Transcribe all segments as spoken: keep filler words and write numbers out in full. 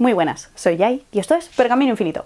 Muy buenas, soy Yai y esto es Pergamino Infinito.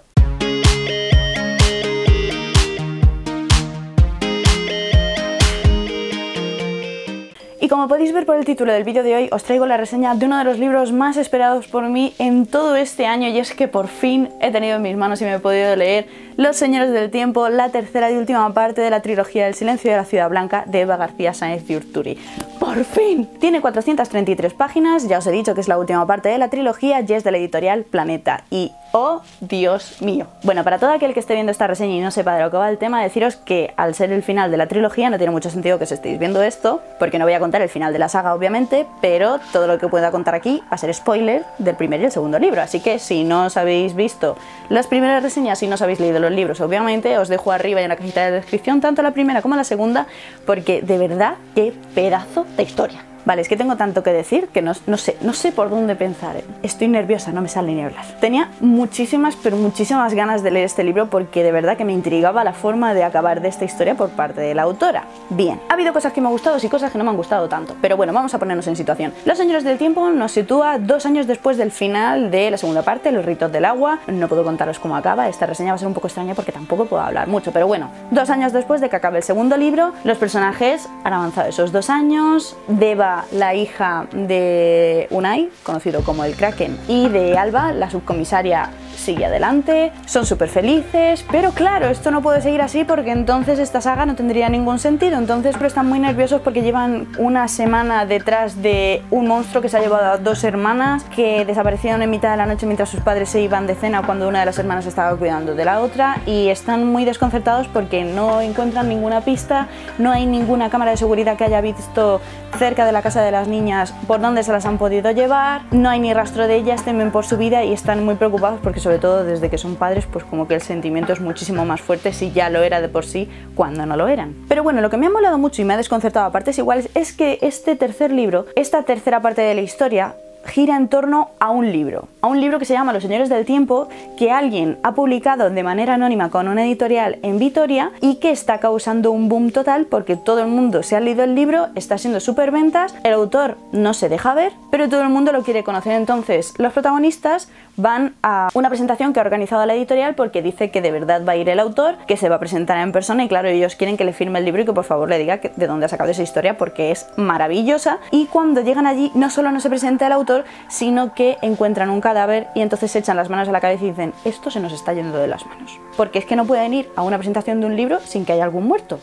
Y como podéis ver por el título del vídeo de hoy, os traigo la reseña de uno de los libros más esperados por mí en todo este año, y es que por fin he tenido en mis manos y me he podido leer Los Señores del Tiempo, la tercera y última parte de la trilogía El Silencio de la Ciudad Blanca de Eva García Sáenz de Urturi. ¡Por fin! Tiene cuatrocientas treinta y tres páginas, ya os he dicho que es la última parte de la trilogía y es de la editorial Planeta. Y ¡oh, Dios mío! Bueno, para todo aquel que esté viendo esta reseña y no sepa de lo que va el tema, deciros que al ser el final de la trilogía no tiene mucho sentido que os estéis viendo esto, porque no voy a contar el final de la saga, obviamente, pero todo lo que pueda contar aquí va a ser spoiler del primer y el segundo libro. Así que si no os habéis visto las primeras reseñas, si no os habéis leído los libros, obviamente, os dejo arriba y en la cajita de descripción tanto la primera como la segunda, porque de verdad, qué pedazo de historia. Vale, es que tengo tanto que decir que no, no sé, no sé por dónde pensar. Estoy nerviosa, no me sale ni hablar. Tenía muchísimas, pero muchísimas ganas de leer este libro porque de verdad que me intrigaba la forma de acabar de esta historia por parte de la autora. Bien, ha habido cosas que me han gustado y cosas que no me han gustado tanto, pero bueno, vamos a ponernos en situación. Los Señores del Tiempo nos sitúa dos años después del final de la segunda parte, Los Ritos del Agua. No puedo contaros cómo acaba, esta reseña va a ser un poco extraña porque tampoco puedo hablar mucho, pero bueno, dos años después de que acabe el segundo libro, los personajes han avanzado esos dos años. Deva, la hija de Unai, conocido como el Kraken, y de Alba, la subcomisaria, sigue adelante, son súper felices, pero claro, esto no puede seguir así porque entonces esta saga no tendría ningún sentido. Entonces, pero están muy nerviosos porque llevan una semana detrás de un monstruo que se ha llevado a dos hermanas que desaparecieron en mitad de la noche mientras sus padres se iban de cena cuando una de las hermanas estaba cuidando de la otra, y están muy desconcertados porque no encuentran ninguna pista, no hay ninguna cámara de seguridad que haya visto cerca de la casa de las niñas por dónde se las han podido llevar, no hay ni rastro de ellas, temen por su vida y están muy preocupados porque sobre todo desde que son padres, pues como que el sentimiento es muchísimo más fuerte, si ya lo era de por sí cuando no lo eran. Pero bueno, lo que me ha molado mucho y me ha desconcertado a partes iguales es que este tercer libro, esta tercera parte de la historia, gira en torno a un libro, a un libro que se llama Los Señores del Tiempo, que alguien ha publicado de manera anónima con una editorial en Vitoria y que está causando un boom total porque todo el mundo se ha leído el libro, está siendo superventas, el autor no se deja ver, pero todo el mundo lo quiere conocer. Entonces los protagonistas van a una presentación que ha organizado la editorial porque dice que de verdad va a ir el autor, que se va a presentar en persona y claro, ellos quieren que le firme el libro y que por favor le diga de dónde ha sacado esa historia porque es maravillosa. Y cuando llegan allí no solo no se presenta el autor, sino que encuentran un cadáver y entonces se echan las manos a la cabeza y dicen, esto se nos está yendo de las manos, porque es que no pueden ir a una presentación de un libro sin que haya algún muerto.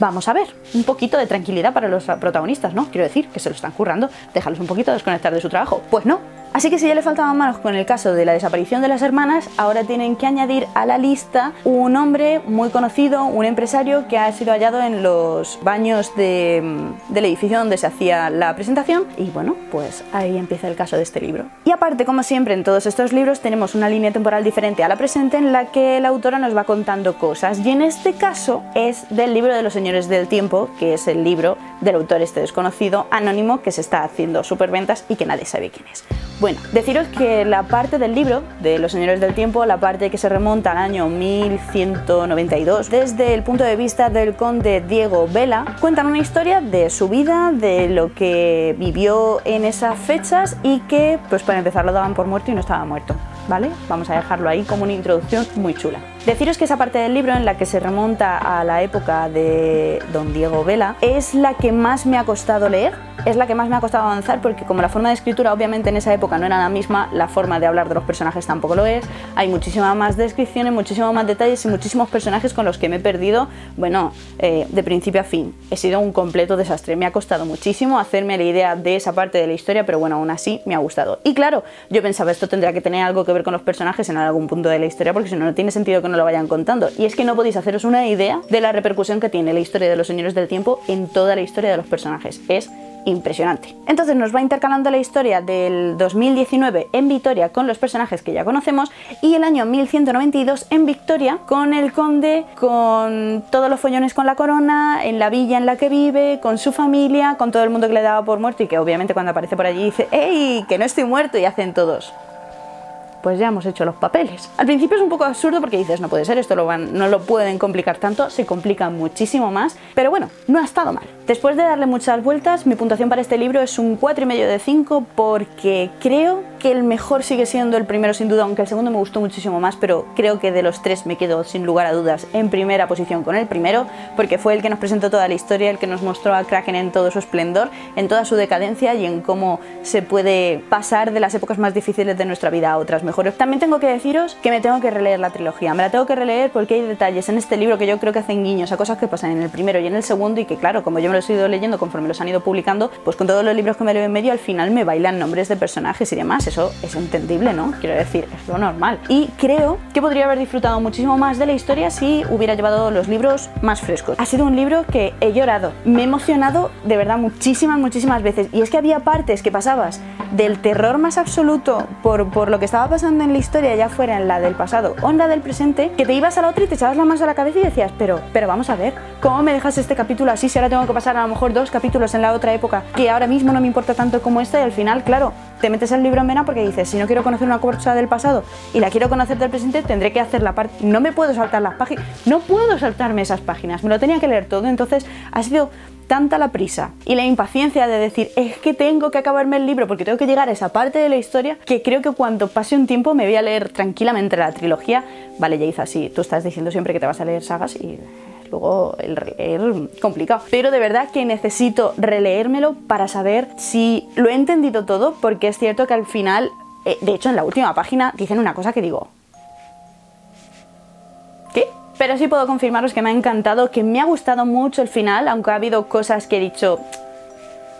Vamos a ver, un poquito de tranquilidad para los protagonistas, ¿no? Quiero decir, que se lo están currando, déjalos un poquito desconectar de su trabajo. Pues no. Así que si ya le faltaban manos con el caso de la desaparición de las hermanas, ahora tienen que añadir a la lista un hombre muy conocido, un empresario que ha sido hallado en los baños de, del edificio donde se hacía la presentación. Y bueno, pues ahí empieza el caso de este libro. Y aparte, como siempre en todos estos libros, tenemos una línea temporal diferente a la presente en la que la autora nos va contando cosas. Y en este caso es del libro de Los Señores del Tiempo, que es el libro del autor este desconocido, anónimo, que se está haciendo superventas y que nadie sabe quién es. Bueno, deciros que la parte del libro de Los Señores del Tiempo, la parte que se remonta al año mil ciento noventa y dos, desde el punto de vista del conde Diego Vela, cuentan una historia de su vida, de lo que vivió en esas fechas y que, pues para empezar, lo daban por muerto y no estaba muerto, ¿vale? Vamos a dejarlo ahí como una introducción muy chula. Deciros que esa parte del libro en la que se remonta a la época de don Diego Vela es la que más me ha costado leer, es la que más me ha costado avanzar porque como la forma de escritura obviamente en esa época no era la misma, la forma de hablar de los personajes tampoco lo es, hay muchísimas más descripciones, muchísimos más detalles y muchísimos personajes con los que me he perdido, bueno, eh, de principio a fin. He sido un completo desastre, me ha costado muchísimo hacerme la idea de esa parte de la historia, pero bueno, aún así me ha gustado. Y claro, yo pensaba, esto tendría que tener algo que ver con los personajes en algún punto de la historia porque si no, no tiene sentido que no lo vayan contando. Y es que no podéis haceros una idea de la repercusión que tiene la historia de Los Señores del Tiempo en toda la historia de los personajes. Es impresionante. Entonces nos va intercalando la historia del dos mil diecinueve en Vitoria con los personajes que ya conocemos y el año mil ciento noventa y dos en Victoria con el conde, con todos los follones con la corona, en la villa en la que vive, con su familia, con todo el mundo que le daba por muerto y que obviamente cuando aparece por allí dice ¡ey! ¡Que no estoy muerto! Y hacen todos, pues ya hemos hecho los papeles. Al principio es un poco absurdo porque dices, no puede ser, esto lo van, no lo pueden complicar tanto, se complica muchísimo más, pero bueno, no ha estado mal. Después de darle muchas vueltas, mi puntuación para este libro es un cuatro y medio de cinco porque creo que el mejor sigue siendo el primero sin duda, aunque el segundo me gustó muchísimo más, pero creo que de los tres me quedo sin lugar a dudas en primera posición con el primero, porque fue el que nos presentó toda la historia, el que nos mostró a Kraken en todo su esplendor, en toda su decadencia y en cómo se puede pasar de las épocas más difíciles de nuestra vida a otras mejores. También tengo que deciros que me tengo que releer la trilogía, me la tengo que releer porque hay detalles en este libro que yo creo que hacen guiños a cosas que pasan en el primero y en el segundo, y que claro, como yo me los he ido leyendo conforme los han ido publicando, pues con todos los libros que me leo en medio al final me bailan nombres de personajes y demás. Eso es entendible, ¿no? Quiero decir, es lo normal. Y creo que podría haber disfrutado muchísimo más de la historia si hubiera llevado los libros más frescos. Ha sido un libro que he llorado, me he emocionado de verdad muchísimas, muchísimas veces. Y es que había partes que pasabas del terror más absoluto por, por lo que estaba pasando en la historia, ya fuera en la del pasado o en la del presente, que te ibas a la otra y te echabas las manos a la cabeza y decías, pero, pero vamos a ver, ¿cómo me dejas este capítulo así si ahora tengo que pasar a lo mejor dos capítulos en la otra época que ahora mismo no me importa tanto como esta? Y al final, claro, te metes el libro en vena porque dices, si no quiero conocer una cosa del pasado y la quiero conocer del presente, tendré que hacer la parte, no me puedo saltar las páginas, no puedo saltarme esas páginas, me lo tenía que leer todo. Entonces ha sido tanta la prisa y la impaciencia de decir, es que tengo que acabarme el libro porque tengo que llegar a esa parte de la historia, que creo que cuando pase un tiempo me voy a leer tranquilamente la trilogía. Vale, Yaiza, sí, tú estás diciendo siempre que te vas a leer sagas y luego el releer complicado, pero de verdad que necesito releérmelo para saber si lo he entendido todo, porque es cierto que al final, eh, de hecho en la última página dicen una cosa que digo, ¿qué? Pero sí puedo confirmaros que me ha encantado, que me ha gustado mucho el final, aunque ha habido cosas que he dicho,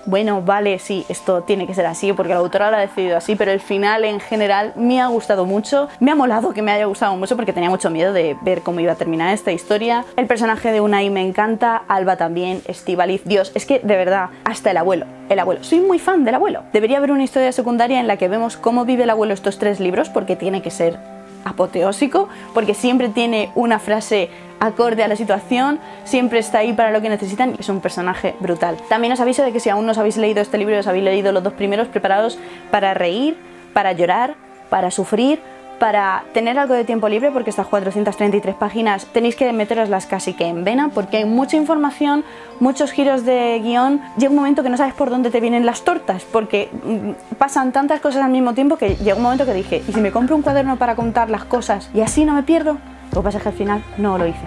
bueno, vale, sí, esto tiene que ser así porque la autora lo ha decidido así, pero el final en general me ha gustado mucho. Me ha molado que me haya gustado mucho porque tenía mucho miedo de ver cómo iba a terminar esta historia. El personaje de Unai me encanta, Alba también, Estíbaliz, Dios, es que de verdad, hasta el abuelo, el abuelo. Soy muy fan del abuelo. Debería haber una historia secundaria en la que vemos cómo vive el abuelo estos tres libros, porque tiene que ser apoteósico, porque siempre tiene una frase acorde a la situación, siempre está ahí para lo que necesitan, y es un personaje brutal. También os aviso de que si aún no os habéis leído este libro y os habéis leído los dos primeros, preparados para reír, para llorar, para sufrir, para tener algo de tiempo libre, porque estas cuatrocientas treinta y tres páginas tenéis que meteroslas casi que en vena, porque hay mucha información, muchos giros de guión. Llega un momento que no sabes por dónde te vienen las tortas, porque pasan tantas cosas al mismo tiempo que llega un momento que dije, ¿y si me compro un cuaderno para contar las cosas y así no me pierdo? Lo que pasa es que al final no lo hice.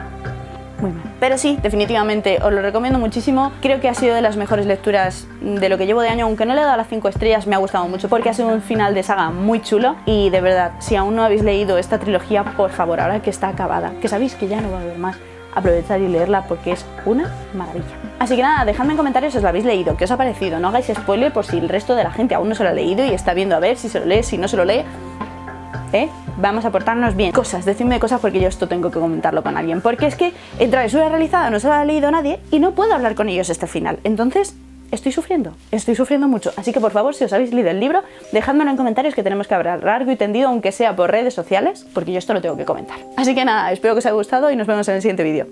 Muy mal. Pero sí, definitivamente os lo recomiendo muchísimo. Creo que ha sido de las mejores lecturas de lo que llevo de año, aunque no le he dado las cinco estrellas, me ha gustado mucho porque ha sido un final de saga muy chulo. Y de verdad, si aún no habéis leído esta trilogía, por favor, ahora que está acabada, que sabéis que ya no va a haber más, aprovechad y leerla porque es una maravilla. Así que nada, dejadme en comentarios si os la habéis leído, qué os ha parecido, no hagáis spoiler por si el resto de la gente aún no se lo ha leído y está viendo a ver si se lo lee, si no se lo lee. ¿Eh? Vamos a portarnos bien. Cosas, decidme cosas porque yo esto tengo que comentarlo con alguien, porque es que en Travesura Realizada no se lo ha leído nadie y no puedo hablar con ellos este final. Entonces estoy sufriendo, estoy sufriendo mucho. Así que por favor, si os habéis leído el libro, dejádmelo en comentarios, que tenemos que hablar largo y tendido, aunque sea por redes sociales, porque yo esto lo tengo que comentar. Así que nada, espero que os haya gustado y nos vemos en el siguiente vídeo.